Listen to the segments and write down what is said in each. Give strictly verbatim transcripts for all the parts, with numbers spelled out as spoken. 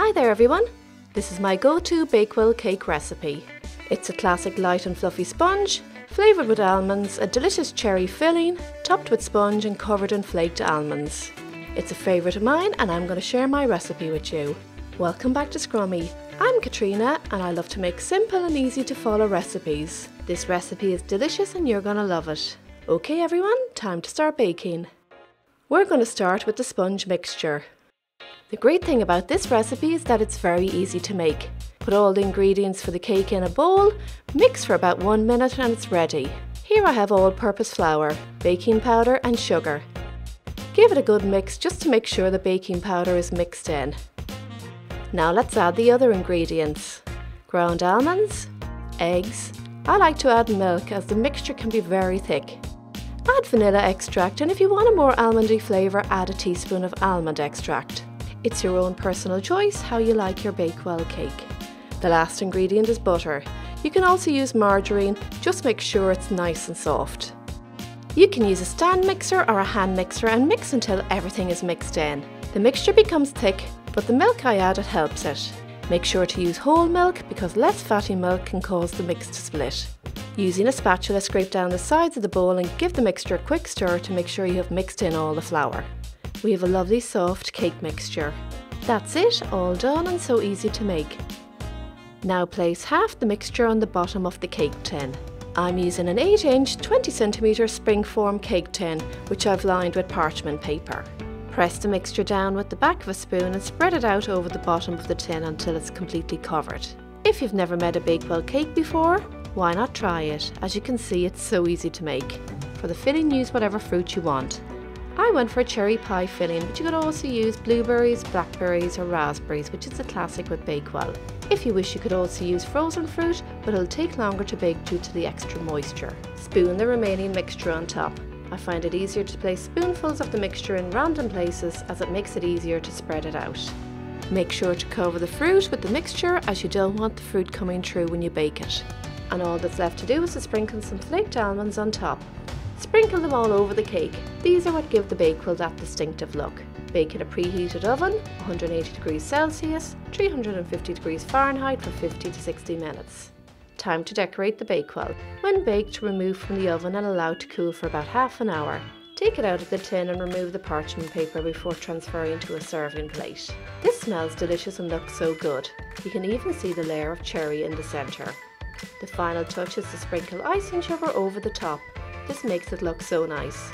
Hi there everyone! This is my go-to Bakewell cake recipe. It's a classic light and fluffy sponge, flavoured with almonds, a delicious cherry filling, topped with sponge and covered in flaked almonds. It's a favourite of mine and I'm going to share my recipe with you. Welcome back to Scrummy. I'm Katrina and I love to make simple and easy to follow recipes. This recipe is delicious and you're going to love it. Okay everyone, time to start baking. We're going to start with the sponge mixture. The great thing about this recipe is that it's very easy to make. Put all the ingredients for the cake in a bowl, mix for about one minute and it's ready. Here I have all-purpose flour, baking powder and sugar. Give it a good mix just to make sure the baking powder is mixed in. Now let's add the other ingredients. Ground almonds, eggs. I like to add milk as the mixture can be very thick. Add vanilla extract, and if you want a more almondy flavour, add a teaspoon of almond extract. It's your own personal choice how you like your Bakewell cake. The last ingredient is butter. You can also use margarine, just make sure it's nice and soft. You can use a stand mixer or a hand mixer and mix until everything is mixed in. The mixture becomes thick, but the milk I added helps it. Make sure to use whole milk because less fatty milk can cause the mix to split. Using a spatula, scrape down the sides of the bowl and give the mixture a quick stir to make sure you have mixed in all the flour. We have a lovely soft cake mixture. That's it, all done and so easy to make. Now place half the mixture on the bottom of the cake tin. I'm using an eight inch twenty centimetre springform cake tin which I've lined with parchment paper. Press the mixture down with the back of a spoon and spread it out over the bottom of the tin until it's completely covered. If you've never made a Bakewell cake before, why not try it? As you can see, it's so easy to make. For the filling, use whatever fruit you want. I went for a cherry pie filling, but you could also use blueberries, blackberries or raspberries, which is a classic with Bakewell. If you wish, you could also use frozen fruit, but it'll take longer to bake due to the extra moisture. Spoon the remaining mixture on top. I find it easier to place spoonfuls of the mixture in random places as it makes it easier to spread it out. Make sure to cover the fruit with the mixture as you don't want the fruit coming through when you bake it. And all that's left to do is to sprinkle some flaked almonds on top. Sprinkle them all over the cake. These are what give the Bakewell that distinctive look. Bake in a preheated oven, one hundred eighty degrees Celsius, three hundred fifty degrees Fahrenheit for fifty to sixty minutes. Time to decorate the Bakewell. When baked, remove from the oven and allow to cool for about half an hour. Take it out of the tin and remove the parchment paper before transferring to a serving plate. This smells delicious and looks so good. You can even see the layer of cherry in the centre. The final touch is to sprinkle icing sugar over the top. This makes it look so nice.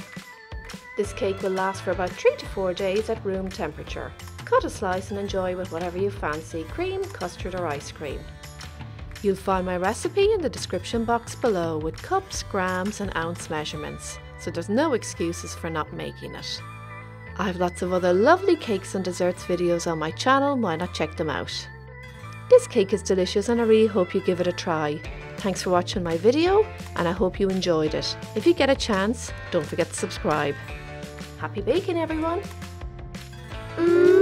This cake will last for about three to four days at room temperature. Cut a slice and enjoy with whatever you fancy, cream, custard or ice cream. You'll find my recipe in the description box below with cups, grams and ounce measurements, so there's no excuses for not making it. I have lots of other lovely cakes and desserts videos on my channel, why not check them out. This cake is delicious and I really hope you give it a try. Thanks for watching my video and I hope you enjoyed it. If you get a chance, don't forget to subscribe. Happy baking everyone! Mm.